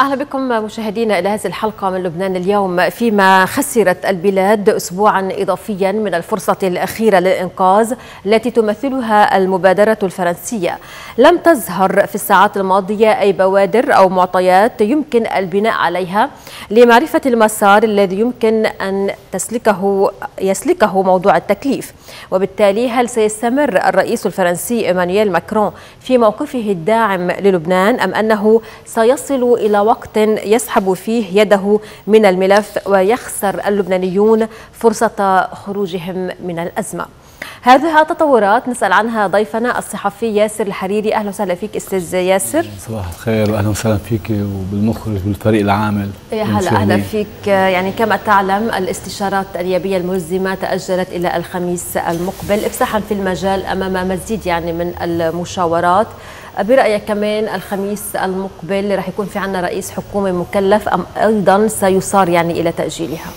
أهلا بكم مشاهدينا إلى هذه الحلقة من لبنان اليوم. فيما خسرت البلاد أسبوعا إضافيا من الفرصة الأخيرة للإنقاذ التي تمثلها المبادرة الفرنسية، لم تظهر في الساعات الماضية أي بوادر أو معطيات يمكن البناء عليها لمعرفة المسار الذي يمكن أن يسلكه موضوع التكليف، وبالتالي هل سيستمر الرئيس الفرنسي إيمانويل ماكرون في موقفه الداعم للبنان أم أنه سيصل إلى وقت يسحب فيه يده من الملف ويخسر اللبنانيون فرصة خروجهم من الأزمة؟ هذه تطورات نسأل عنها ضيفنا الصحفي ياسر الحريري. أهلا وسهلا فيك أستاذ ياسر. صباح الخير وأهلا وسهلا فيك وبالمخرج والفريق العامل. أهلا فيك. يعني كما تعلم الاستشارات النيابية الملزمة تأجلت إلى الخميس المقبل إفساحا في المجال أمام مزيد يعني من المشاورات. برأيك كمان الخميس المقبل رح يكون في عنا رئيس حكومة مكلف أم أيضا سيصار يعني إلى تأجيلها؟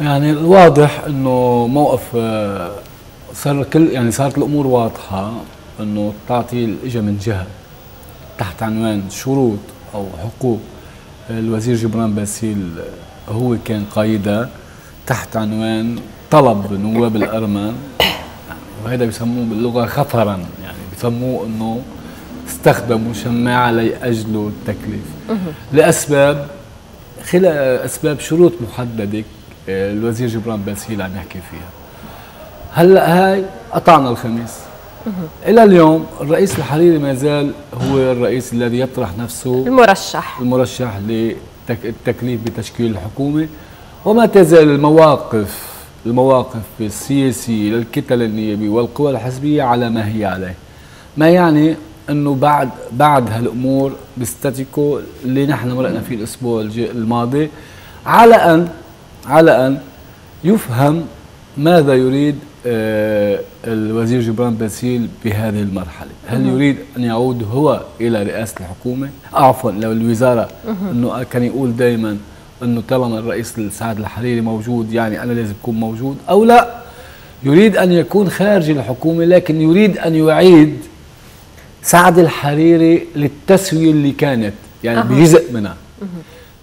يعني الواضح أنه موقف صار كل يعني صارت الأمور واضحة، أنه التعطيل إجا من جهة تحت عنوان شروط أو حقوق الوزير جبران باسيل، هو كان قايدها تحت عنوان طلب نواب الأرمن، وهذا بسموه باللغة خطرا، يعني بسموه أنه استخدموا شماعة ليأجلوا التكليف لأسباب أسباب شروط محددة الوزير جبران باسيل عم يحكي فيها. هلا هاي قطعنا الخميس. الى اليوم الرئيس الحريري ما زال هو الرئيس الذي يطرح نفسه المرشح للتكليف بتشكيل الحكومة، وما تزال المواقف السياسية للكتل النيابي والقوى الحزبية على ما هي عليه، ما يعني انه بعد هالامور بستاتيكو اللي نحن مرقنا فيه الاسبوع الماضي، على ان يفهم ماذا يريد الوزير جبران باسيل بهذه المرحلة. هل يريد أن يعود هو إلى رئاسة الحكومة، عفوا لو الوزارة، أنه كان يقول دائما أنه طالما الرئيس سعد الحريري موجود يعني أنا لازم أكون موجود، أو لا يريد أن يكون خارج الحكومة لكن يريد أن يعيد سعد الحريري للتسوية اللي كانت يعني بجزء منها.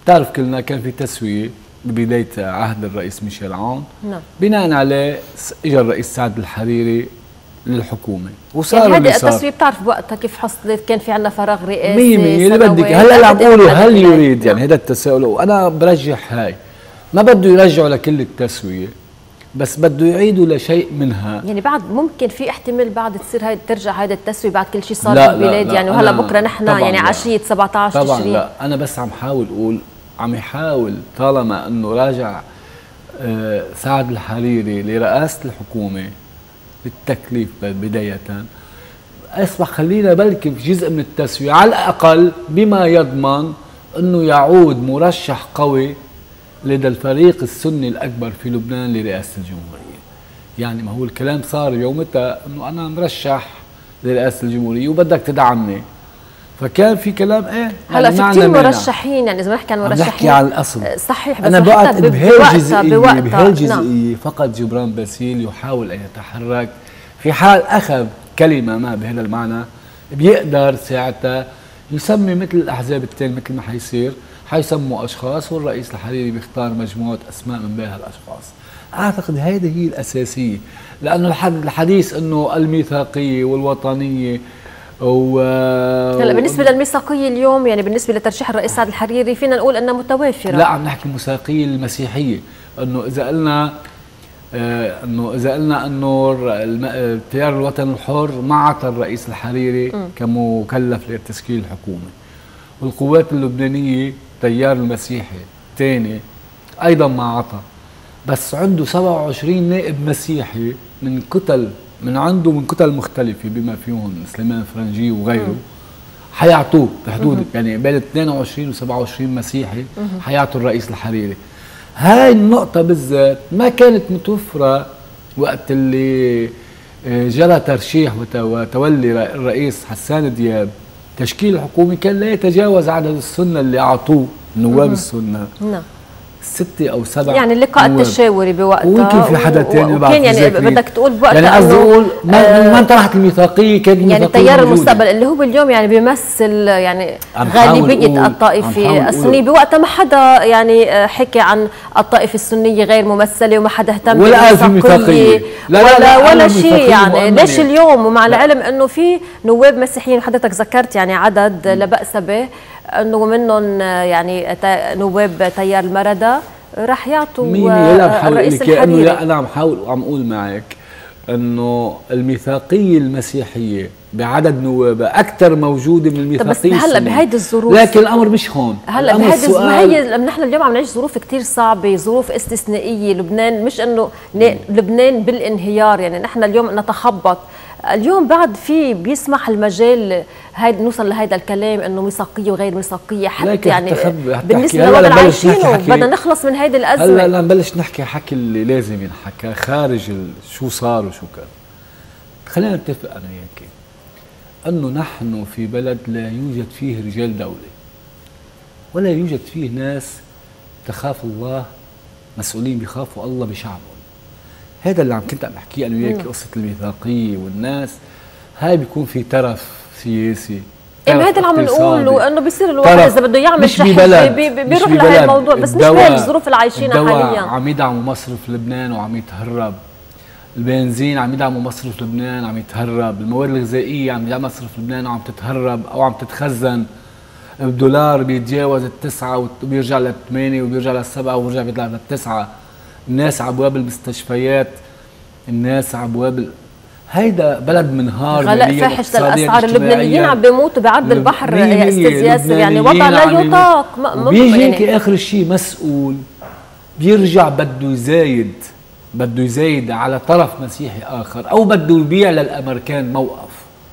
بتعرف كلنا كان في تسوية ببداية عهد الرئيس ميشيل عون، بناء عليه اجى الرئيس سعد الحريري للحكومة وصار يعني هذه التسوية. بتعرف وقتها كيف حصلت، كان في عندنا فراغ رئاسي 100% اللي بدك. هلا اللي عم بقوله هل يريد يعني هذا التساؤل، وأنا برجح هاي ما بده يرجعوا لكل التسوية، بس بده يعيدوا لشيء منها، يعني بعد ممكن في احتمال بعد تصير هاي ترجع هذا التسوية بعد كل شيء صار بالبلاد يعني، وهلا بكره نحن يعني عشية 17 طبعا تشرين. لا أنا بس عم حاول أقول طالما انه راجع سعد الحريري لرئاسه الحكومه بالتكليف بدايه، اصبح خلينا بلكي في جزء من التسويه على الاقل بما يضمن انه يعود مرشح قوي لدى الفريق السني الاكبر في لبنان لرئاسه الجمهوريه. يعني ما هو الكلام صار يومتها انه انا مرشح لرئاسه الجمهوريه وبدك تدعمني، فكان في كلام ايه. هلا في كثير مرشحين يعني اذا بنحكي عن مرشحين بنحكي عن الاصل صحيح، بس انا بقعد بهالجزئيه فقط جبران باسيل يحاول ان يتحرك، في حال اخذ كلمه ما بهذا المعنى بيقدر ساعتها يسمي مثل الاحزاب الثانيه، مثل ما حيصير حيسموا اشخاص والرئيس الحريري بيختار مجموعه اسماء من بين هالاشخاص. اعتقد هيدي هي الاساسيه، لانه الحديث انه الميثاقيه والوطنيه هلا بالنسبه للميثاقيه اليوم يعني بالنسبه لترشيح الرئيس سعد الحريري فينا نقول انها متوافره. لا عم نحكي الميثاقيه المسيحيه، انه اذا قلنا انه التيار الوطني الحر ما عطى الرئيس الحريري كمكلف لتشكيل الحكومه، والقوات اللبنانيه التيار المسيحي الثاني ايضا ما عطى، بس عنده 27 نائب مسيحي من كتل مختلفة بما فيهم سليمان الفرنجي وغيره، حيعطوه بحدود يعني بين 22 و27 مسيحي حيعطوا الرئيس الحريري. هاي النقطة بالذات ما كانت متوفرة وقت اللي جرى ترشيح وتولي الرئيس حسان دياب تشكيل الحكومة، كان لا يتجاوز عدد السنة اللي أعطوه نواب السنة ستة أو سبعة، يعني اللقاء التشاوري بوقتها ويمكن في حدا تاني بعد يعني بدك تقول بوقتها، يعني قصدي أقول ما انطرحت الميثاقية، كانت الميثاقية يعني تيار المستقبل اللي هو اليوم يعني بيمثل يعني غالبية الطائفة السنية، بوقتها ما حدا يعني حكي عن الطائفة السنية غير ممثلة وما حدا اهتم بالميثاقية ولا شيء. يعني ليش اليوم؟ ومع العلم انه في نواب مسيحيين حضرتك ذكرت يعني عدد لا بأس به، انه منهم يعني نواب تيار المردة راح يعطوا الرئيس الحريري. لا انا عم حاول وعم اقول معك انه الميثاقيه المسيحيه بعدد نوابها اكثر موجوده من الميثاقيه السنيه. بس هلا بهيدي الظروف، لكن الامر مش هون. هلا بهيدي الظروف نحن اليوم عم نعيش ظروف كثير صعبه، ظروف استثنائيه. لبنان مش انه لبنان بالانهيار، يعني نحن اليوم نتخبط. اليوم بعد في بيسمح المجال هيدا نوصل لهيدا الكلام انه ميثاقيه وغير ميثاقيه، حتى يعني بالنسبه للوضع عايشينه بدنا نخلص من هيدي الازمه. هلا نبلش نحكي حكي اللي لازم ينحكى خارج شو صار وشو كان. خلينا نتفق انا وياك انه نحن في بلد لا يوجد فيه رجال دوله ولا يوجد فيه ناس تخاف الله، مسؤولين بيخافوا الله بشعبهم. هذا اللي عم كنت عم احكيه انا وياك، قصه الميثاقيه والناس هاي بيكون في ترف سياسي. يعني هذا اللي عم نقوله انه بصير الواحد اذا بده يعمل شيء بيروح لهذا الموضوع، بس مش بالظروف اللي عايشينها حاليا. عم يدعموا مصرف لبنان وعم يتهرب، البنزين عم يدعموا مصرف لبنان عم يتهرب، المواد الغذائيه عم يدعموا مصرف لبنان وعم تتهرب او عم تتخزن. الدولار بيتجاوز ال9 وبيرجع لل8 وبيرجع لل7 وبيرجع بيطلع لل9. الناس على ابواب المستشفيات، الناس على ابواب هيدا بلد منهار. غلاء فاحش للاسعار، اللبنانيين عم بيموتوا بعرض البحر يا استاذ ياسر، يعني وضع لا يطاق. بيجيك يعني اخر شيء مسؤول بيرجع بده يزايد، على طرف مسيحي اخر، او بده يبيع للامريكان موقف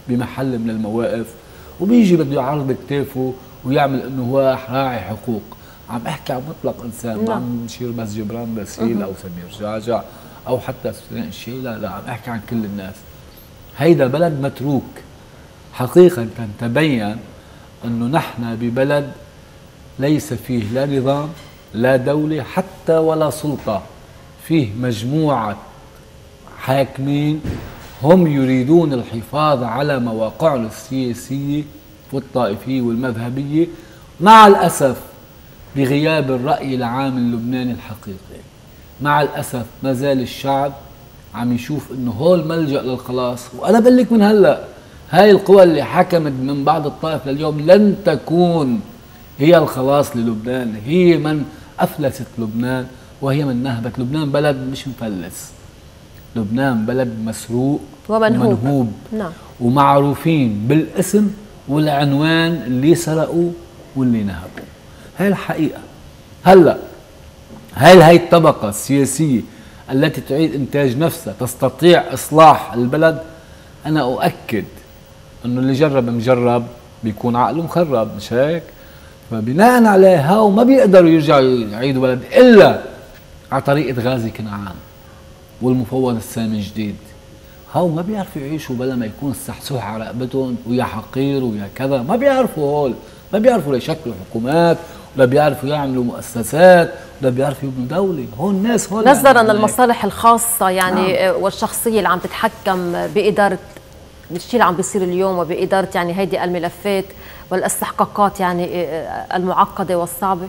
بمحل من المواقف، وبيجي بده يعرض كتافه ويعمل انه هو راعي حقوق. عم بحكي عن مطلق انسان، ما عم نشير بس جبران باسيل او سمير جعجع او حتى سفيان الشيلة، لا عم بحكي عن كل الناس. هيدا بلد متروك حقيقة. تبين انه نحن ببلد ليس فيه لا نظام لا دولة حتى ولا سلطة، فيه مجموعة حاكمين هم يريدون الحفاظ على مواقعهم السياسية والطائفية والمذهبية، مع الأسف بغياب الرأي العام اللبناني الحقيقي. مع الأسف ما زال الشعب عم يشوف انه هول ملجأ للخلاص. وانا بقول لك من هلا هاي القوى اللي حكمت من بعد الطائف لليوم لن تكون هي الخلاص للبنان، هي من افلست لبنان وهي من نهبت لبنان. بلد مش مفلس، لبنان بلد مسروق ومنهوب. نعم. ومعروفين بالاسم والعنوان اللي سرقوا واللي نهبوا، هاي الحقيقة. هلا هل هاي الطبقة السياسية التي تعيد إنتاج نفسها تستطيع إصلاح البلد؟ أنا أؤكد إنه اللي جرب مجرب بيكون عقله مخرب، مش هيك؟ فبناء على هاو ما بيقدروا يرجعوا يعيدوا بلد إلا على طريقة غازي كنعان والمفوض السامي الجديد. هاو ما بيعرفوا يعيشوا بلا ما يكون السحسوح على رقبتهم ويا حقير ويا كذا، ما بيعرفوا هول، ما بيعرفوا لا يشكلوا حكومات ولا بيعرفوا يعملوا مؤسسات ولا بيعرفوا يبنوا دولة. هون الناس هون نظرا للمصالح الخاصة يعني والشخصية اللي عم تتحكم بإدارة الشيء اللي عم بيصير اليوم وبإدارة يعني هيدي الملفات والاستحقاقات يعني المعقدة والصعبة.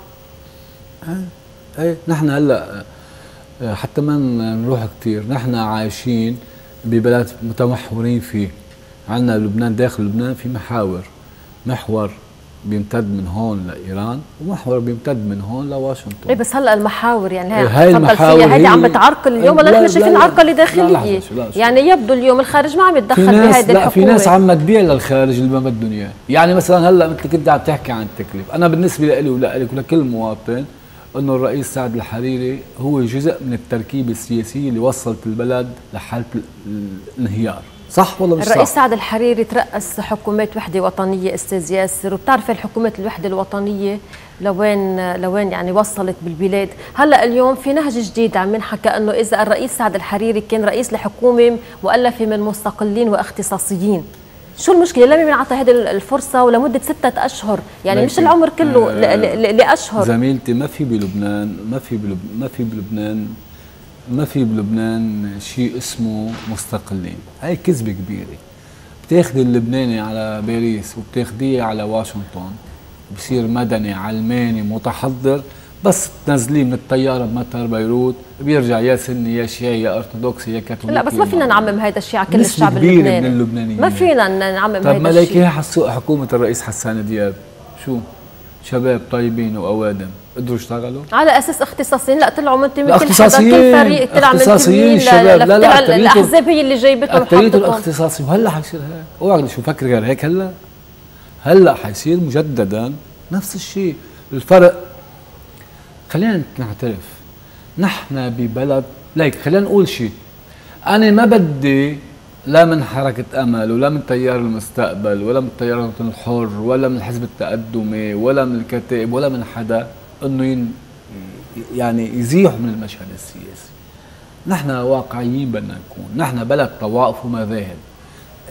ايه نحن هلا حتى ما نروح كثير، نحن عايشين ببلد متمحورين فيه. عندنا لبنان، داخل لبنان في محاور، محور بيمتد من هون لإيران ومحور بيمتد من هون لواشنطن. ايه بس هلا المحاور يعني هاي المحاور فيها هيدي عم بتعرقل اليوم، ولا نحن شايفين عرقله داخليه؟ يعني يبدو اليوم الخارج ما عم يتدخل بهيدي الحكومه. لا في ناس عم تبيع للخارج اللي ما بدهم اياه، يعني مثلا هلا مثل كنت عم تحكي عن التكليف، انا بالنسبه لي ولك ولكل مواطن انه الرئيس سعد الحريري هو جزء من التركيبه السياسيه اللي وصلت البلد لحاله الانهيار. صح ولا مش صح؟ الرئيس سعد الحريري ترأس حكومات وحدة وطنية استاذ ياسر، وبتعرف الحكومات الوحدة الوطنية لوين يعني وصلت بالبلاد. هلا اليوم في نهج جديد عم ينحكى انه اذا الرئيس سعد الحريري كان رئيس لحكومة مؤلفة من مستقلين واختصاصيين، شو المشكله لم ينعطى هذه الفرصه ولمده 6 اشهر يعني مش العمر كله لاشهر. زميلتي ما في بلبنان شيء اسمه مستقلين. هاي كذبه كبيره. بتاخذي اللبناني على باريس وبتاخذيه على واشنطن بصير مدني علماني متحضر، بس تنزليه من الطياره بمطار بيروت بيرجع يا سني يا شيعي يا ارثوذكسي يا كاثوليكي. لا بس ما فينا نعمم هذا الشيء على كل الشعب اللبناني. ما فينا نعمم هذا الشيء. طيب ما ليكيها حكومه الرئيس حسان دياب شو؟ شباب طيبين واوادم قدروا يشتغلوا على اساس اختصاصيين. لا طلعوا من تيمين كل فريق طلع من اختصاصيين شباب. لا لا الاحزاب هي اللي جايبتهم حطوا الاختصاصي. وهلا حيصير هيك؟ اوعى شو فكر غير هيك. هلا حيصير مجددا نفس الشيء. الفرق خلينا نعترف نحن ببلد ليك. خلينا نقول شيء، انا ما بدي لا من حركة أمل ولا من تيار المستقبل ولا من التيار الحر ولا من الحزب التقدمي ولا من الكتائب ولا من حدا انه يعني يزيحوا من المشهد السياسي. نحن واقعيين بدنا نكون، نحن بلد طوائف ومذاهب.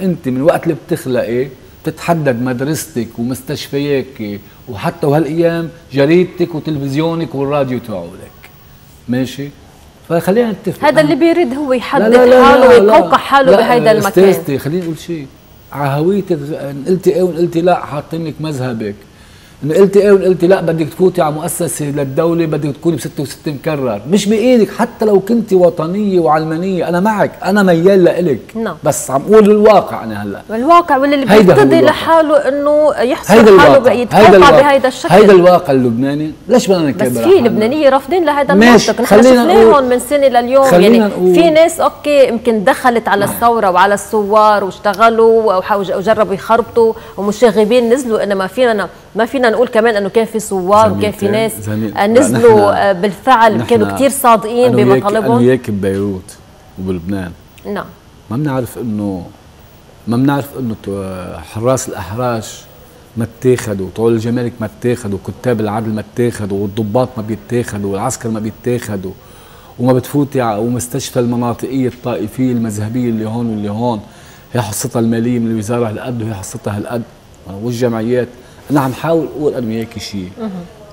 انت من وقت اللي بتخلقي بتتحدد مدرستك ومستشفياتك وحتى وهالايام جريدتك وتلفزيونك والراديو تاعولك. ماشي؟ فخلينا نتفق هذا اللي بيريد هو يحدد حاله ويقوقع حاله بهيدا المكان. استاذتي خليني اقول شيء على هويتك. ان قلتي ايه وان قلتي لا حاطين لك مذهبك. ان قلتي ايه وان قلتي لا بدك تفوتي على مؤسسه للدوله بدك تكوني ب66 مكرر، مش بايدك. حتى لو كنتي وطنيه وعلمانيه انا معك، انا ميال لإلك. بس عم قول الواقع انا هلا. الواقع واللي بيقتضي لحاله انه يحصل حاله يتوقع بهيدا الشكل. هيدا الواقع اللبناني. ليش بدنا نكبر؟ بس في لبنانيه رافضين لهيدا المنطق. نحن شفناهم من سنه لليوم يعني. في ناس اوكي يمكن دخلت على الثوره وعلى الثوار واشتغلوا وجربوا يخربطوا ومشاغبين نزلوا، انما فينا ما فينا نقول كمان انه كان في ثوار وكان في ناس نزلوا بالفعل كانوا كثير صادقين بمطالبهم. انا وياك ببيروت وبلبنان نعم ما بنعرف انه حراس الاحراش ما اتاخذوا، طول الجمارك ما اتاخذوا، كتاب العدل ما اتاخذوا، والضباط ما بيتاخذوا، والعسكر ما بيتاخذوا، وما بتفوتي على ومستشفى المناطقيه الطائفيه المذهبيه اللي هون واللي هون. هي حصتها الماليه من الوزاره هالقد وهي حصتها هالقد والجمعيات. أنا عم حاول أقول أنا وياك شيء،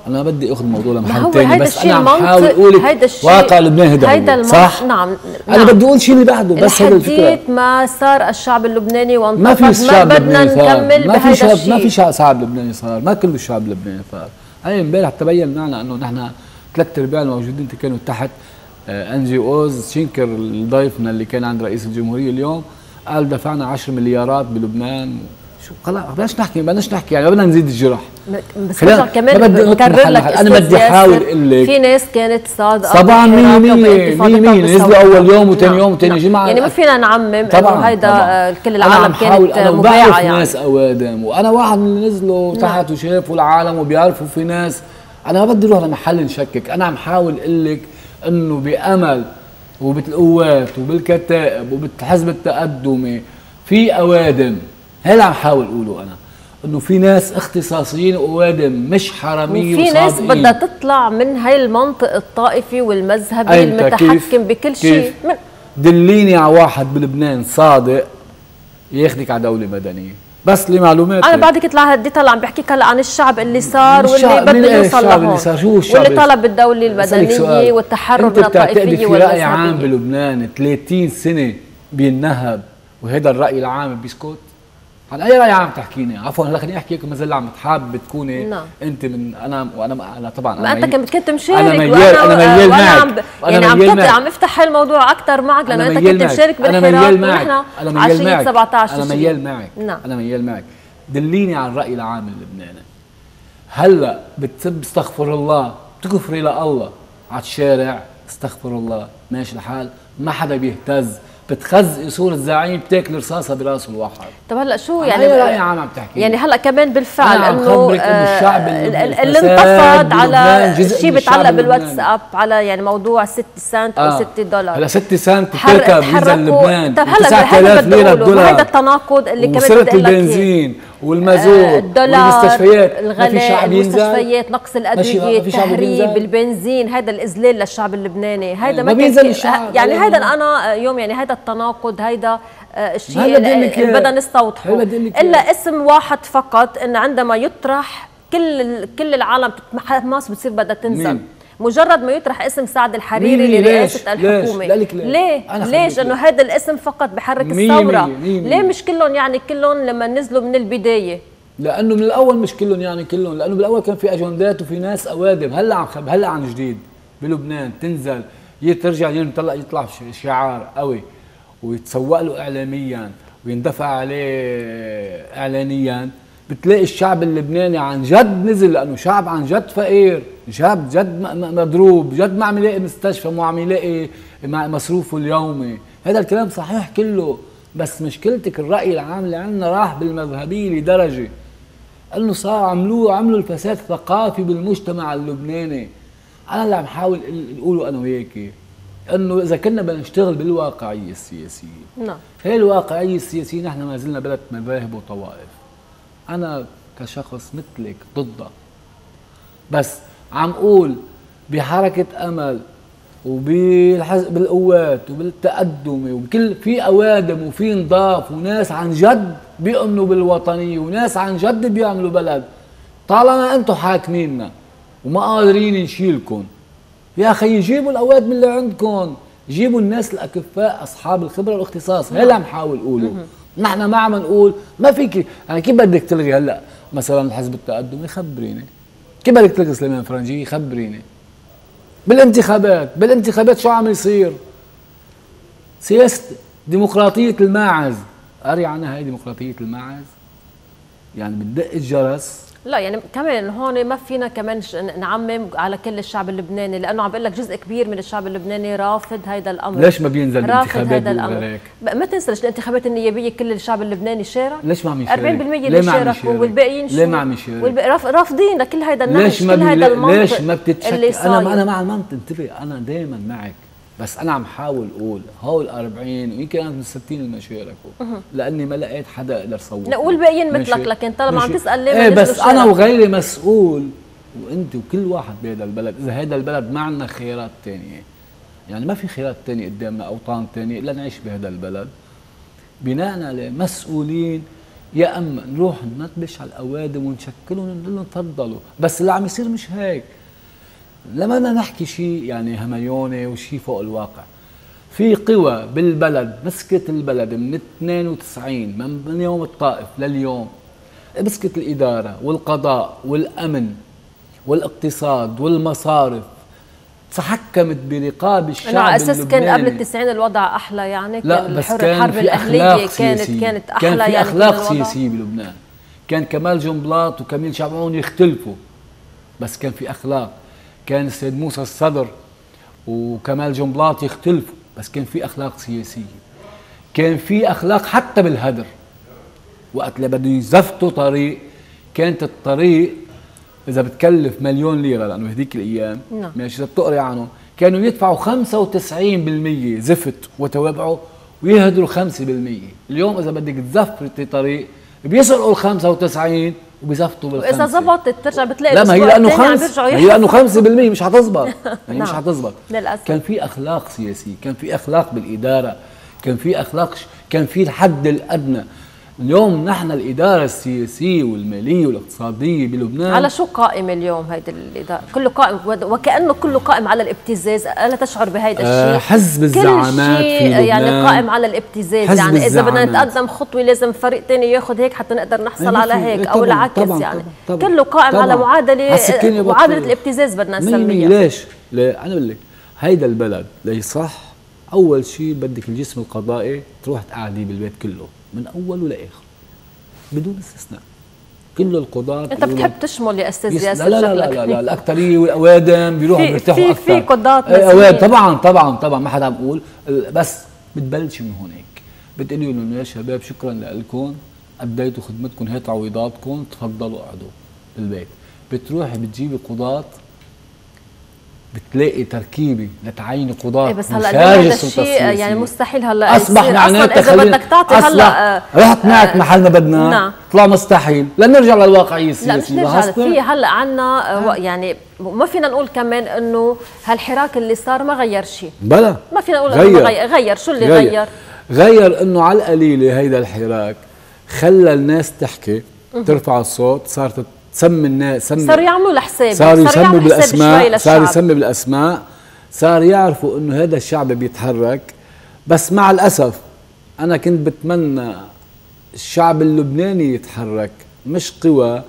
أنا ما بدي أخذ الموضوع لمحل تاني، بس أنا عم حاول أقول واقع لبنان هيدا صح؟ نعم أنا بدي أقول شيء اللي بعده بس هيدا الفكرة. لحديت ما صار الشعب اللبناني وانطفت ما بدنا نكمل بهيدا الشيء. ما في شعب لبناني صار، ما كل الشعب اللبناني صار. هي امبارح تبين معنا أنه نحن 3/4 الموجودين كانوا تحت أنجي أوز شينكر ضيفنا اللي كان عند رئيس الجمهورية اليوم قال دفعنا 10 مليارات بلبنان. شو خلص بدناش نحكي يعني ما بدنا نزيد الجرح. بس كمان بكرر لك انا بدي احاول اقول لك في ناس كانت صادقه طبعا 100% نزلوا اول يوم وثاني يوم وثاني جمعه يعني ما فينا نعمم انه هيدا كل العالم كانت مبايعه يعني. ناس اوادم وانا واحد من اللي نزلوا تحت وشافوا العالم وبيعرفوا في ناس. انا ما بدي اروح لمحل نشكك. انا عم حاول اقول لك انه بامل وبالقوات وبالكتائب وبالحزب التقدمي في اوادم. هلا عم حاول اقوله انا انه في ناس اختصاصيين وادم مش حراميه وصادقين. في ناس بدها تطلع من هاي المنطق الطائفي والمذهبي المتحكم بكل شيء. دليني على واحد بلبنان صادق ياخذك على دوله مدنيه. بس لمعلوماتك انا بعدك طلع هديت. هلا عم بحكيك هلا عن الشعب اللي صار واللي بده يوصل لهون واللي طلب الدوله المدنيه والتحرر من الطائفيه والمذهبيه. في راي عام بلبنان 30 سنه بينهب وهذا الراي العام بيسكت؟ عن اي راي عم تحكيني؟ عفوا هلا خليني احكي لك مازال عم حابه تكوني انت من انا طبعا انا ما انت كنت مشارك. انا ميال معك يعني عم افتح هالموضوع اكثر معك لانه انت كنت مشارك بالحراك ونحن 2017. انا ميال معك دليني على الراي العام اللبناني. هلا بتسب استغفر الله بتكفري لله على الشارع استغفر الله ماشي الحال ما حدا بيهتز. بتخزقي صورة زعيم بتاكل رصاصة براسه الواحد. طب هلا شو يعني رأي عام عم تحكي يعني هلا كمان بالفعل انه الشعب اللي انتفض على شيء بيتعلق بالواتساب على يعني موضوع 6 سنت او $6. هلا 6 سنت بتركب فيزا لبنان 9000 ليرة الدولار. هيدا التناقض اللي كمان بتقول لك البنزين والمازوت والمستشفيات الغلاء المستشفيات نقص الادويه تهريب البنزين. هذا الاذلال للشعب اللبناني. هيدا ما بينزل الشعب يعني هيدا انا يوم يعني هيدا التناقض هيدا الشيء اللي بدنا نستوضحه، الا اسم واحد فقط، ان عندما يطرح كل العالم حماس بتصير بدها تنزل. مجرد ما يطرح اسم سعد الحريري لرئاسة الحكومة، ليش؟ انه هذا الاسم فقط بحرك الثورة. ليه مش كلهم؟ يعني كلهم لما نزلوا من البداية، لانه من الاول مش كلهم، يعني كلهم، لانه بالاول كان في اجندات وفي ناس اوادم. هلا عن جديد بلبنان تنزل يترجع يطلع شعار قوي ويتسوق له اعلاميا ويندفع عليه اعلانيا، بتلاقي الشعب اللبناني عن جد نزل، لانه شعب عن جد فقير، شعب جد مضروب، جد ما عم يلاقي مستشفى وما عم يلاقي مصروفه اليومي. هذا الكلام صحيح كله، بس مشكلتك الراي العام اللي عندنا راح بالمذهبيه لدرجه انه صار عملوا الفساد ثقافي بالمجتمع اللبناني. انا اللي عم حاول اقوله انا وياكي انه اذا كنا بدنا نشتغل بالواقعيه السياسيه، نعم، هي الواقعيه السياسيه نحن ما زلنا بلد مذاهب وطوائف. انا كشخص مثلك ضدها، بس عم اقول بحركه امل وبالقوات وبالتقدم وبكل في اوادم وفي نضاف وناس عن جد بيؤمنوا بالوطنيه وناس عن جد بيعملوا بلد. طالما انتم حاكميننا وما قادرين نشيلكم، يا اخي جيبوا الاوادم اللي عندكم، جيبوا الناس الاكفاء اصحاب الخبره والاختصاص. هلا عم حاول اقوله، نحن ما عم نقول ما فيك. انا كيف بدك تلغي هلا مثلا حزب التقدم؟ يخبريني كيف بدك تلغي سليمان الفرنجي؟ يخبريني بالانتخابات شو عم يصير؟ سياسه ديمقراطيه الماعز، قري عنها هي ديمقراطيه الماعز؟ يعني بتدق الجرس. لا يعني كمان هون ما فينا كمان نعمم على كل الشعب اللبناني، لانه عم بقول لك جزء كبير من الشعب اللبناني رافض هذا الامر. ليش ما بينزل الانتخابات؟ ما تنسى الانتخابات النيابيه كل الشعب اللبناني شارك. ليش ما عم يشارك؟ 40% اللي شاركوا والباقيين شو؟ ليه ما عم يشارك؟ رافضين لكل هذا النهج، كل هذا المنطق. ليش ما بتتشكل؟ انا مع المنطق، انتبه، انا دائما معك، بس انا عم حاول اقول هول 40 ويمكن انا من 60 اللي ما شاركوا، لاني ما لقيت حدا اقدر صوت. لا والباقيين مثلك، لكن طالما عم تسال ليه ما بس شارك. انا وغيري مسؤول، وانت وكل واحد بهذا البلد. اذا هذا البلد ما عندنا خيارات ثانيه، يعني ما في خيارات ثانيه قدامنا، اوطان ثانيه الا نعيش بهذا البلد، بناء عليه مسؤولين. يا اما نروح ننطبش على الاوادم ونشكلهم ونقول لهم تفضلوا، بس اللي عم يصير مش هيك. لما بدنا نحكي شيء يعني هميوني وشيء فوق الواقع، في قوى بالبلد مسكت البلد من 92، من يوم الطائف لليوم، مسكت الاداره والقضاء والامن والاقتصاد والمصارف، تحكمت برقاب الشعب. على اساس كان قبل التسعين الوضع احلى، يعني كان الحرب الاهليه كانت احلى، كان في اخلاق سياسيه بلبنان. كان كمال جنبلاط وكميل شعبان يختلفوا، بس كان في اخلاق. كان السيد موسى الصدر وكمال جنبلاط يختلفوا، بس كان في اخلاق سياسيه. كان في اخلاق حتى بالهدر، وقت اللي بده يزفتوا طريق، كانت الطريق اذا بتكلف مليون ليره، لانه هذيك الايام ماشي بتقري عنه، كانوا يدفعوا 95% زفت وتوابعه ويهدروا 5%. اليوم اذا بدك تزفتي طريق بيسرقوا ال 95 وبيزفتوا بال 5. واذا ضبطت بترجع بتلاقي لا، ما هي لانه 5، هي لانه 5% مش حتزبط، يعني مش حتزبط للاسف. كان في اخلاق سياسيه، كان في اخلاق بالاداره، كان في اخلاق، كان في الحد الادنى. اليوم نحن الاداره السياسيه والماليه والاقتصاديه بلبنان على شو قائمه اليوم؟ هيدي الاداره كله قائم، وكانه كله قائم على الابتزاز. الا تشعر بهيدا الشيء؟ حزب الزعامات كل شيء يعني قائم على الابتزاز، يعني اذا بدنا نتقدم خطوه لازم فريق ثاني ياخذ هيك حتى نقدر نحصل على هيك، او العكس. يعني طبعًا كله قائم على معادله الابتزاز بدنا نسميها. ليش؟ لا انا بقول لك هيدا البلد ليصح، اول شيء بدك الجسم القضائي تروح تقعديه بالبيت كله من اوله لاخره بدون استثناء، كل القضاة. انت بتحب تشمل يا استاذ ياسر؟ لا لا لا لا, لا الاكثريه والاوادم بيروحوا بيرتاحوا اكثر. في قضاة طبعا طبعا طبعا، ما حدا عم بقول، بس بتبلش من هونيك، بتقولي لهم يا شباب شكرا لكم، اديتوا خدمتكم، هي تعويضاتكم، تفضلوا اقعدوا بالبيت. بتروحي بتجيبي قضاة، بتلاقي تركيبه لتعين قضاة. بس هلا هذا الشيء يعني مستحيل هلا اصبح معناتها اذا بدك تعطي هلا رحت معك محل ما بدنا، نعم، طلع مستحيل. لنرجع للواقعيه السياسيه. لا مش نرجع، في هلا عندنا يعني ما فينا نقول كمان انه هالحراك اللي صار ما غير شيء. بلا ما فينا نقول غير. شو اللي غير؟ غير انه على القليله هيدا الحراك خلى الناس تحكي ترفع الصوت، صارت تسمي الناس، صاروا يعملوا لحساب، صاروا يسموا بالاسماء، صار يسمي بالاسماء، صار يعرفوا انه هذا الشعب بيتحرك. بس مع الاسف انا كنت بتمنى الشعب اللبناني يتحرك، مش قوى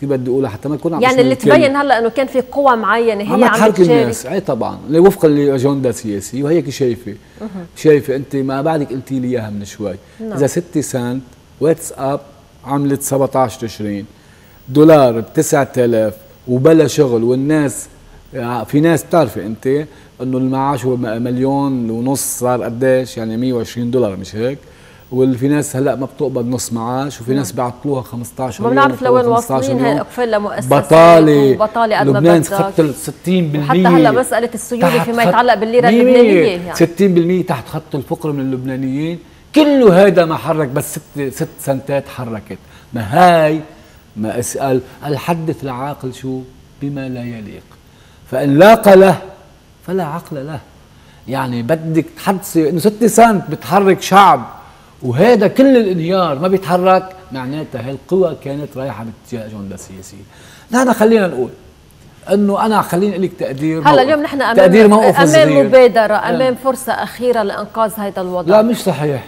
كيف بدي اقولها حتى ما تكون عم يعني اللي تبين هلا انه كان في قوى معينه هي عم تشارك الناس. اي طبعا وفقا لاجنده سياسيه، وهيك شايفه شايفه انت ما بعدك قلتي لي اياها من شوي. اذا 6 سنت واتساب عملت 17 تشرين دولار ب 9000 وبلا شغل، والناس في ناس بتعرفي انت انه المعاش هو 1.5 مليون صار قديش، يعني 120 دولار، مش هيك؟ وفي ناس هلا ما بتقبض نص معاش، وفي ناس بيعطلوها 15 ما بنعرف لوين واصلين هالقفل لمؤسسات بطاله قد ما بدك. لبنان خط 60%، حتى هلا مساله السيوله فيما يتعلق بالليره اللبنانيه يعني 60% تحت خط الفقر من اللبنانيين. كله هذا ما حرك، بس ست سنتات حركت. ما هاي ما اسال الحدث العاقل شو بما لا يليق، فان لاق له فلا عقل له. يعني بدك تحدثي انه 6 سنت بتحرك شعب وهذا كل الانهيار ما بيتحرك، معناتها هالقوى كانت رايحه باتجاه اجنده سياسيه. نحن خلينا نقول انه انا خليني لك تقدير هلا اليوم نحن امام مبادره، امام فرصه اخيره لانقاذ هذا الوضع. لا مش صحيح،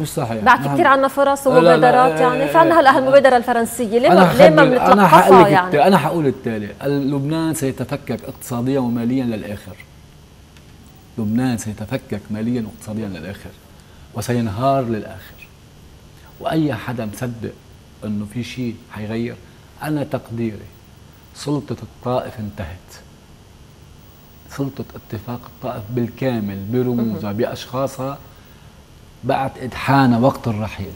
مش صحيح. بعد كثير عندنا فرص ومبادرات، يعني في عندنا هلا هالمبادره الفرنسيه ليه ما بنتلقفها؟ يعني انا حقول التالي: لبنان سيتفكك اقتصاديا وماليا للاخر. لبنان سيتفكك ماليا واقتصاديا للاخر وسينهار للاخر. واي حدا مصدق انه في شيء حيغير، انا تقديري سلطه الطائف انتهت. سلطه اتفاق الطائف بالكامل برموزها باشخاصها بعد إدحان وقت الرحيل،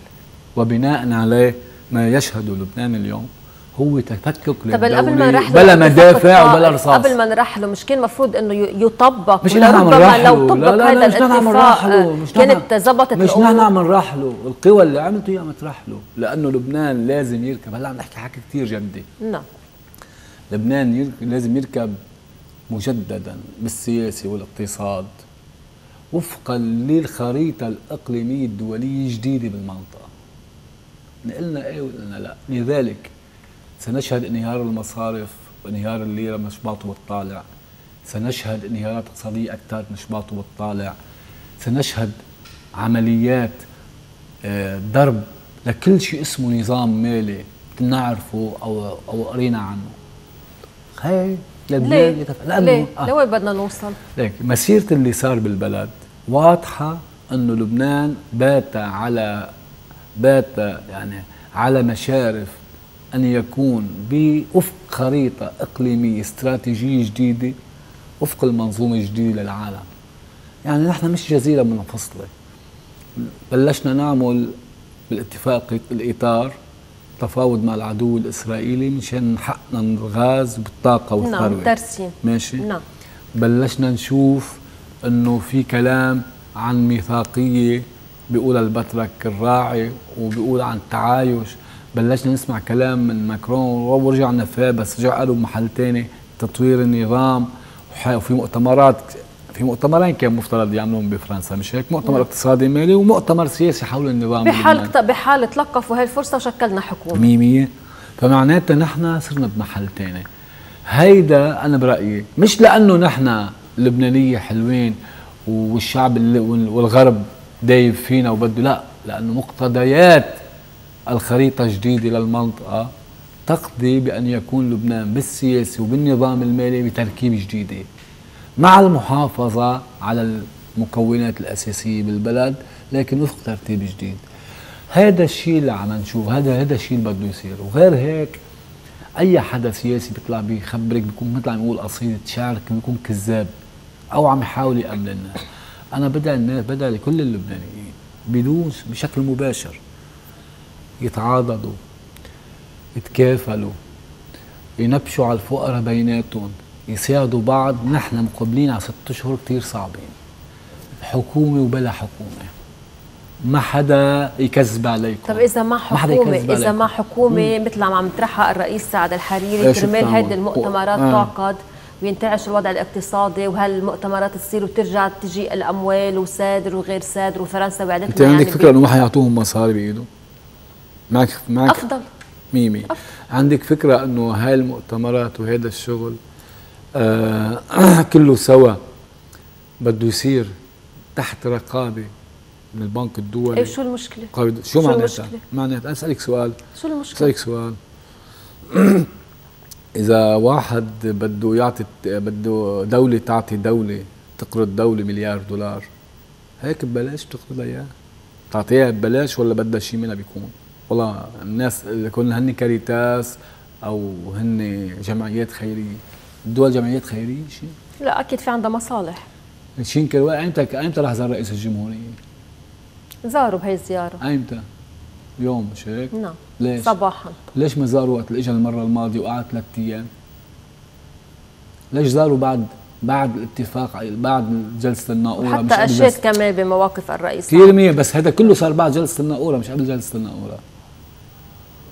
وبناء عليه ما يشهد لبنان اليوم هو تفكك للدولة بلا مدافع وبلا رصاص. قبل ما نرحله مش كان المفروض انه يطبق؟ مش ربما لو طبق هذا الاتفاق كانت زبطت الامور. مش نحن عم نرحله، القوى اللي عملته هي عم ترحله، لانه لبنان لازم يركب. هلا عم نحكي حكي كثير جدي. نعم لبنان لازم يركب مجددا بالسياسه والاقتصاد وفقا للخريطه الاقليميه الدوليه الجديده بالمنطقه. قلنا ايه وقلنا لا، لذلك سنشهد انهيار المصارف وانهيار الليره مش باطو والطالع، سنشهد انهيارات اقتصاديه اكثر مش باطو والطالع، سنشهد عمليات ضرب لكل شيء اسمه نظام مالي بنعرفه او قرينا عنه. هاي لبنان ليه؟ لوين بدنا نوصل؟ ليك مسيرة اللي صار بالبلد واضحة انه لبنان بات يعني على مشارف ان يكون بوفق خريطة اقليمية استراتيجية جديدة وفق المنظومة الجديدة للعالم. يعني نحن مش جزيرة منفصلة. بلشنا نعمل بالاتفاق الإطار تفاوض مع العدو الاسرائيلي مشان حقنا من الغاز بالطاقه والثروه. نعم ترسيم ماشي. نعم بلشنا نشوف انه في كلام عن ميثاقيه بيقول البترك الراعي وبيقول عن التعايش. بلشنا نسمع كلام من ماكرون ورجعنا فيه، بس رجع قالوا بمحل ثاني تطوير النظام. وفي مؤتمرات، في مؤتمرين كان مفترض يعملون بفرنسا، مش هيك؟ مؤتمر اقتصادي مالي ومؤتمر سياسي حول النظام. بحال تلقفوا هاي الفرصه وشكلنا حكومه 100%. فمعناتها نحن صرنا بمحل ثاني. هيدا انا برايي مش لانه نحن اللبنانيه حلوين والشعب والغرب دايف فينا وبده، لا، لانه مقتضيات الخريطه الجديده للمنطقه تقضي بان يكون لبنان بالسياسه وبالنظام المالي بتركيبه جديده مع المحافظة على المكونات الأساسية بالبلد، لكن وفق ترتيب جديد. هذا الشيء اللي عم نشوف، هذا الشيء اللي بده يصير. وغير هيك أي حدا سياسي بيطلع بيخبرك بيكون مثل عم يقول قصيدة شعرك، بيكون كذاب أو عم يحاول يأمل الناس. أنا بدعي لكل اللبنانيين بدون بشكل مباشر يتعاضدوا، يتكافلوا، ينبشوا على الفقراء بيناتهم، يساعدوا بعض. نحن مقبلين على 6 أشهر كثير صعبين، حكومة وبلا حكومة. ما حدا يكذب عليكم. طب إذا ما حكومة، إذا ما حكومة مثل ما عم يطرحها الرئيس سعد الحريري كرمال هيدي المؤتمرات تعقد، وينتعش الوضع الاقتصادي وهالمؤتمرات تصير وترجع تجي الاموال وسادر وغير سادر وفرنسا وعدتنا. انت عندك فكره انه ما حيعطوهم مصاري بايده؟ معك افضل ميمي أفضل. عندك فكره انه هاي المؤتمرات وهذا الشغل كله سوا بده يصير تحت رقابه من البنك الدولي؟ شو المشكله؟ شو معناتها؟ معناتها اسالك سؤال. شو المشكله؟ اسالك سؤال. إذا واحد بده يعطي، بده دولة تعطي دولة، تقرض دولة $1 مليار، هيك ببلاش بتقرضها إياها؟ بتعطيها ببلاش ولا بدها شيء منها بيكون؟ والله الناس اللي كنا هن كاريتاس أو هن جمعيات خيرية، الدول جمعيات خيرية شيء؟ لا أكيد في عندها مصالح. شينكر أيمتى رح زار رئيس الجمهورية؟ زاروا بهي الزيارة. أيمتى؟ اليوم مش هيك؟ نعم. ليش؟ صباحا. ليش ما زاروا وقت اللي اجى المرة الماضية وقعد 3 أيام؟ ليش زاروا بعد الاتفاق، بعد جلسة الناقورة؟ حتى أشيت كمان بمواقف الرئيس كثير منيح، بس هذا كله صار بعد جلسة الناقورة مش قبل جلسة الناقورة.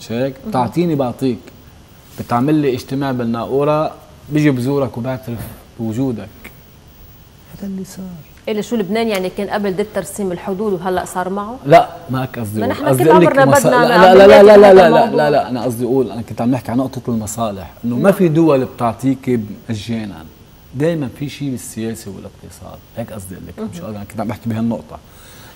مش هيك؟ بتعطيني بعطيك، بتعمل لي اجتماع بالناقورة، بيجي بزورك وبعترف بوجودك. هذا اللي صار. إلا شو لبنان يعني كان قبل ضد ترسيم الحدود وهلا صار معه؟ لا ما هيك قصدي. ما نحن كل عمرنا بدنا لا، أنا قصدي أقول، أنا كنت عم نحكي عن نقطة المصالح، إنه ما في دول بتعطيك مجانا، دائما في شيء بالسياسة والاقتصاد، هيك قصدي لك، مش أنا كنت عم بحكي بهالنقطة.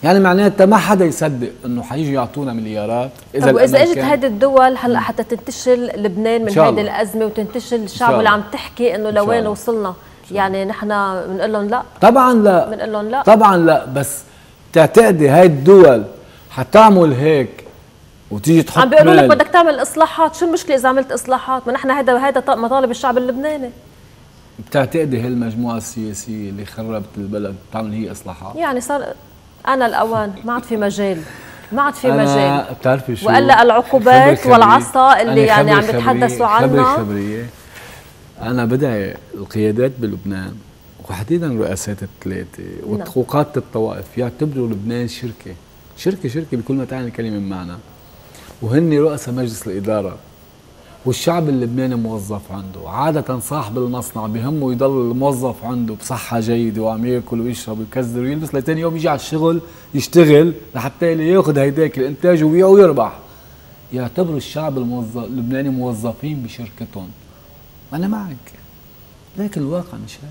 يعني معناتها ما حدا يصدق إنه حيجي يعطونا مليارات. طب وإذا اجت هيدي الدول هلا حتى تنتشل لبنان من هيدي الأزمة وتنتشل الشعب اللي عم تحكي إنه لوين وصلنا؟ يعني نحن بنقول لهم لا؟ طبعا لا، بنقول لهم لا، طبعا لا. بس تعتقدي هاي الدول حتعمل هيك وتيجي تحط عم بيقولوا لك بدك تعمل اصلاحات، شو المشكله اذا عملت اصلاحات؟ ما نحن هيدا مطالب الشعب اللبناني. بتعتقدي هالمجموعه السياسيه اللي خربت البلد بتعمل هي اصلاحات؟ يعني صار انا الاوان، ما عاد في مجال، ما عاد في مجال. بتعرفي شو؟ والا العقوبات والعصا اللي يعني عم بيتحدثوا عنها. خبرية. أنا بدعي القيادات بلبنان وتحديدا الرؤساء ال3 وقادة الطوائف يعتبروا لبنان شركة، شركة بكل ما تعني الكلمة من معنى، وهن رؤساء مجلس الإدارة، والشعب اللبناني موظف عنده، عادة صاحب المصنع بهمه يضل الموظف عنده بصحة جيدة وعم ياكل ويشرب ويكزر ويلبس لتاني يوم يجي على الشغل يشتغل لحتى ياخذ هيداك الإنتاج ويبيعه ويربح. يعتبروا الشعب اللبناني موظفين بشركتهم. أنا معك، لكن الواقع مش هيك.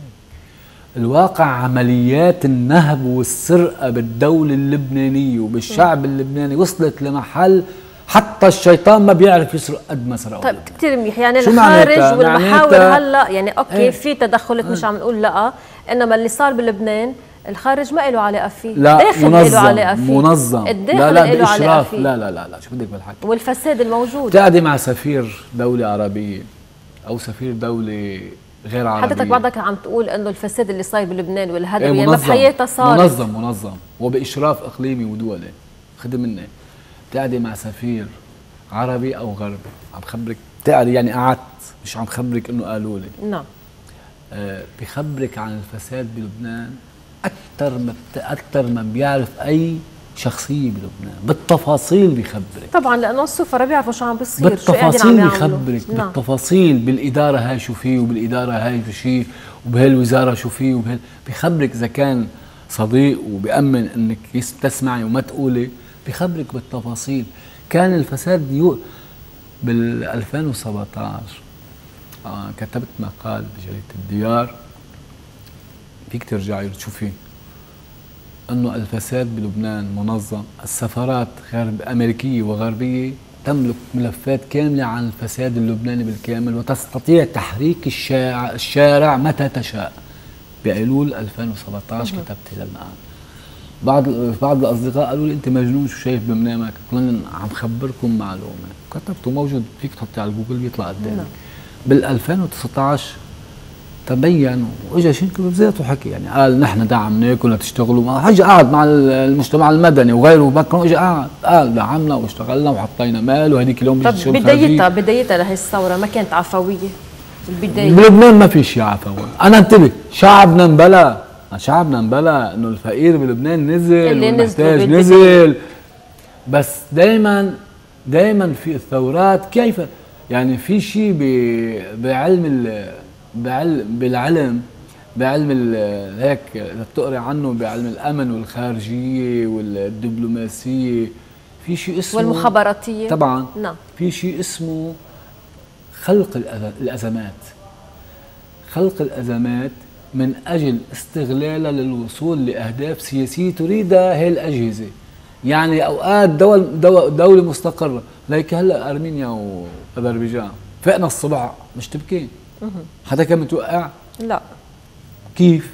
الواقع عمليات النهب والسرقة بالدولة اللبنانية وبالشعب اللبناني وصلت لمحل حتى الشيطان ما بيعرف يسرق قد ما سرقوا. طيب كثير منيح، يعني الخارج والمحاور هلا يعني اوكي في تدخلات، مش عم نقول لا، انما اللي صار بلبنان الخارج ما له علاقه فيه، الداخل له علاقه فيه، منظم لا بإشراف، لا شو بدك بالحكي والفساد الموجود. بتقعدي مع سفير دولة عربية أو سفير دولة غير عربية، حضرتك بعدك عم تقول إنه الفساد اللي صاير بلبنان والهدم يعني ما بحياتها صار منظم وبإشراف إقليمي ودولي. خدي مني، بتقعدي مع سفير عربي أو غربي، عم خبرك بتقعدي، يعني قعدت، مش عم خبرك إنه قالوا لي. نعم. بخبرك عن الفساد بلبنان أكثر ما بيعرف أي شخصية بلبنان، بالتفاصيل بخبرك. طبعا لأنه السفراء بيعرفوا شو عم بيصير، بالتفاصيل بخبرك، بالتفاصيل، بالإدارة هاي شو فيه وبالإدارة هاي شو شيء وبهالوزارة شو فيه بخبرك. إذا كان صديق وبأمن إنك تسمعي وما تقولي، بخبرك بالتفاصيل. كان الفساد بال 2017 كتبت مقال بجريدة الديار، فيك ترجعي تشوفيه، أنه الفساد بلبنان منظم. السفارات أمريكية وغربية تملك ملفات كاملة عن الفساد اللبناني بالكامل، وتستطيع تحريك الشارع متى تشاء. بأيلول 2017 كتبت هذا المقال. بعض الأصدقاء قالوا لي أنت مجنون، شو شايف بمنامك؟ قلت لهم عم خبركم معلومة، كتبته موجود، فيك تحطي على جوجل بيطلع قدامك. بال 2019 تبين واجا شينكر بذاته وحكي، يعني قال نحن دعمناكم لتشتغلوا، اجى قعد مع المجتمع المدني وغيره، ماكرون اجى قال دعمنا واشتغلنا وحطينا مال وهذيك اليوم بيجي شغل. بدايتها لهي الثوره ما كانت عفويه بالبدايه. بلبنان ما في شيء عفوي، انا انتبه، شعبنا انبلى انه الفقير بلبنان نزل والمحتاج نزل، بس دائما في الثورات. كيف يعني في شيء بعلم بالعلم هيك بتقري عنه بعلم الامن والخارجيه والدبلوماسيه، في شيء اسمه والمخابراتيه طبعا. نعم، في شيء اسمه خلق الازمات، خلق الازمات من اجل استغلالها للوصول لاهداف سياسيه تريدها هي الاجهزه. يعني اوقات دوله مستقره، ليك هلا ارمينيا واذربيجان فقنا الصبح مش تبكي، حدا كان متوقع؟ لا، كيف؟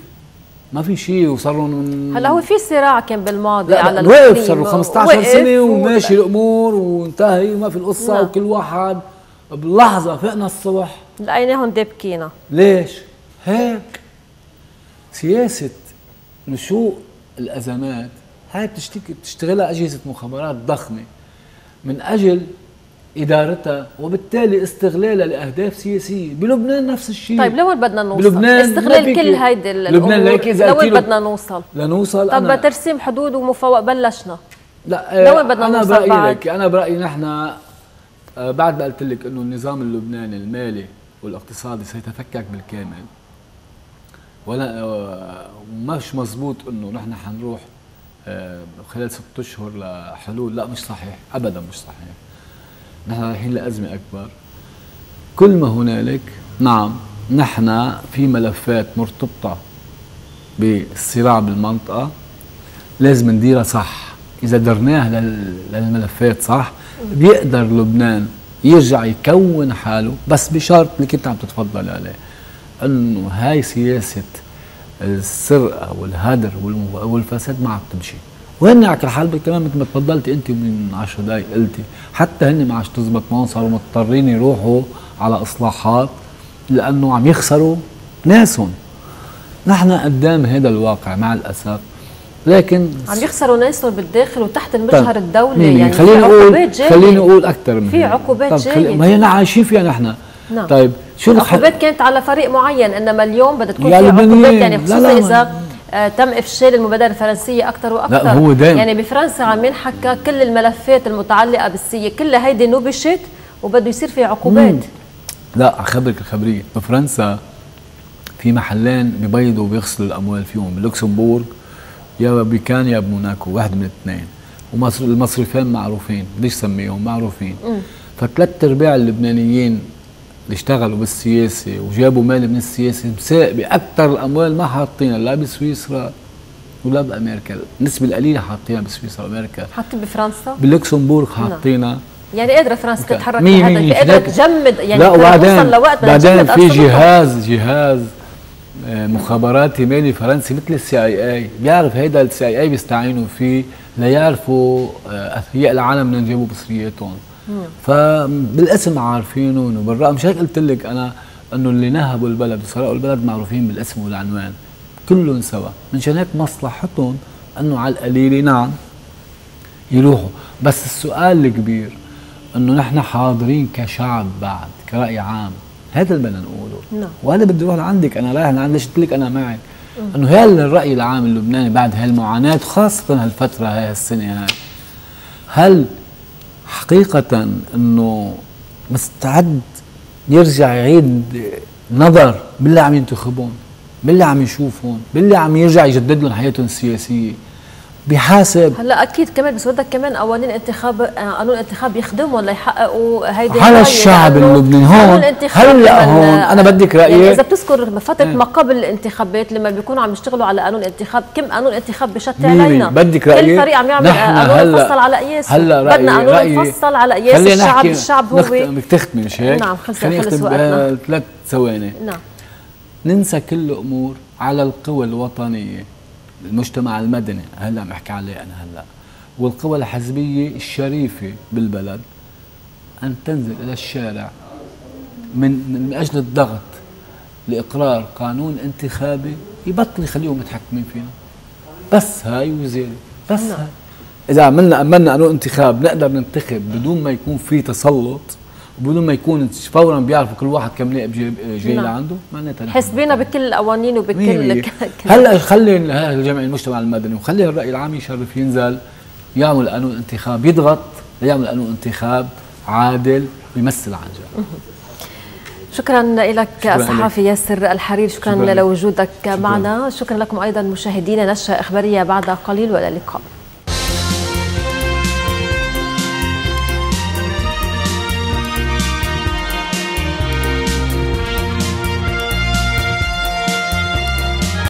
ما في شيء وصاروا من هلا. هو في صراع كان بالماضي على الإقليم، وقف صار له 15 سنه وماشي الامور وانتهى وما في القصه. لا، وكل واحد بلحظه فقنا الصبح لقيناهم دبكينا. ليش؟ هيك سياسه نشوء الازمات هاي بتشتغلها اجهزه مخابرات ضخمه من اجل ادارتها وبالتالي استغلالها لاهداف سياسيه. بلبنان نفس الشيء. طيب لوين بدنا نوصل؟ بلبنان استغلال كل هيدي الامور لوين بدنا نوصل؟ لنوصل طب ترسيم حدود ومفوق بلشنا. لا لوين بدنا نوصل؟ انا برايي لك، انا برايي نحن بعد ما قلت لك انه النظام اللبناني المالي والاقتصادي سيتفكك بالكامل، ولا مش مزبوط انه نحن حنروح خلال 6 اشهر لحلول. لا مش صحيح، ابدا مش صحيح. نحن رايحين لأزمة أكبر. كل ما هنالك نعم نحن في ملفات مرتبطة بالصراع بالمنطقة لازم نديرها صح. إذا درناها للملفات صح بيقدر لبنان يرجع يكون حاله، بس بشرط اللي كنت عم تتفضل عليه، أنه هاي سياسة السرقة والهدر والفساد ما عم تمشي. وهن على كل حال كمان مثل ما تفضلتي انت من 10 دقائق قلتي، حتى هن ما عادش تزبط معهم، صاروا مضطرين يروحوا على اصلاحات لانه عم يخسروا ناسهم. نحن قدام هذا الواقع مع الاسف، لكن عم يخسروا ناسهم بالداخل وتحت المجهر الدولي. يعني خليني اقول اكثر من في عقوبات جايه، ما هي عايشين فيها نحن. نعم. طيب شو العقوبات كانت على فريق معين، انما اليوم بدها تكون في عقوبات يعني خصوصا اذا تم افشال المبادره الفرنسيه اكثر واكثر. لا هو دايم. يعني بفرنسا عم ينحكى كل الملفات المتعلقه بالسياسه كلها هيدي نبشت وبده يصير في عقوبات. لا اخبرك الخبريه، بفرنسا في محلين ببيضوا وبيغسلوا الاموال فيهم، بلوكسمبورغ يا بيكان يا بموناكو، واحد من الاثنين، والمصرفين معروفين، بديش سميهم معروفين. فثلاث ارباع اللبنانيين اللي اشتغلوا بالسياسه وجابوا مال من السياسه مساقبه اكثر الاموال ما حاطينها لا بسويسرا ولا بامريكا، النسبه القليله حاطينها بسويسرا وامريكا، حاطين بفرنسا بلوكسمبورغ حاطينها. يعني قادره فرنسا تتحرك بهذا، قادره تجمد يعني توصل لوقت بعدين في جهاز مخابراتي مالي فرنسي مثل CIA، بيعرف هيدا CIA بيستعينوا فيه ليعرفوا اثرياء العالم من جابوا مصرياتهم. فبالاسم عارفينه وبالرقم، مش هيك قلت لك انا انه اللي نهبوا البلد وسرقوا البلد معروفين بالاسم والعنوان كلهم سوا، منشان هيك مصلحتهم انه على القليله نعم يروحوا. بس السؤال الكبير انه نحن حاضرين كشعب بعد كرأي عام، هذا اللي بدنا نقوله. وانا بدي اروح لعندك، انا رايح لعند، قلت لك انا معك انه هل الرأي العام اللبناني بعد هالمعاناه خاصه هالفتره هاي السنه هاي، هل حقيقة انه مستعد يرجع يعيد نظر باللي عم ينتخبون، باللي عم يشوفون، باللي عم يرجع يجدد لهم حياتهم السياسية؟ بحاسب هلا اكيد كمان، بس بدك كمان قوانين انتخاب، قانون انتخاب يخدمهم ليحققوا هيدي على الشعب اللبناني. هون هلا هون انا بدك رايي، يعني اذا بتذكر فتره ما قبل الانتخابات لما بيكونوا عم يشتغلوا على قانون انتخاب، كم قانون انتخاب بشتى علينا. بدك رايي، كل فريق عم يعمل قانون مفصل على قياسه. هلا بدنا قانون مفصل على قياس الشعب، الشعب هو بتختمي مش هيك؟ نعم خلص وقتنا 3 ثواني. نعم، ننسى كل الامور على القوى الوطنيه، المجتمع المدني هلا عم احكي عليه انا هلا، والقوى الحزبيه الشريفه بالبلد ان تنزل الى الشارع من اجل الضغط لاقرار قانون انتخابي يبطل يخليهم متحكمين فينا. بس هاي وزياده، بس هاي. اذا عملنا قانون انتخاب نقدر ننتخب بدون ما يكون في تسلط، بدون ما يكون فورا بيعرفوا كل واحد كم نائب جاي لعنده، معناتها حسبينا بكل القوانين وبكل هلا خلي الجمع المجتمع المدني وخلي الراي العام يشرف ينزل يعمل قانون انتخاب، يضغط ليعمل قانون انتخاب عادل بيمثل عن جد. شكرا لك الصحفي ياسر الحريري، شكرا لوجودك معنا. شكرا لكم أيضا مشاهدينا، نشرة إخبارية بعد قليل، والى اللقاء.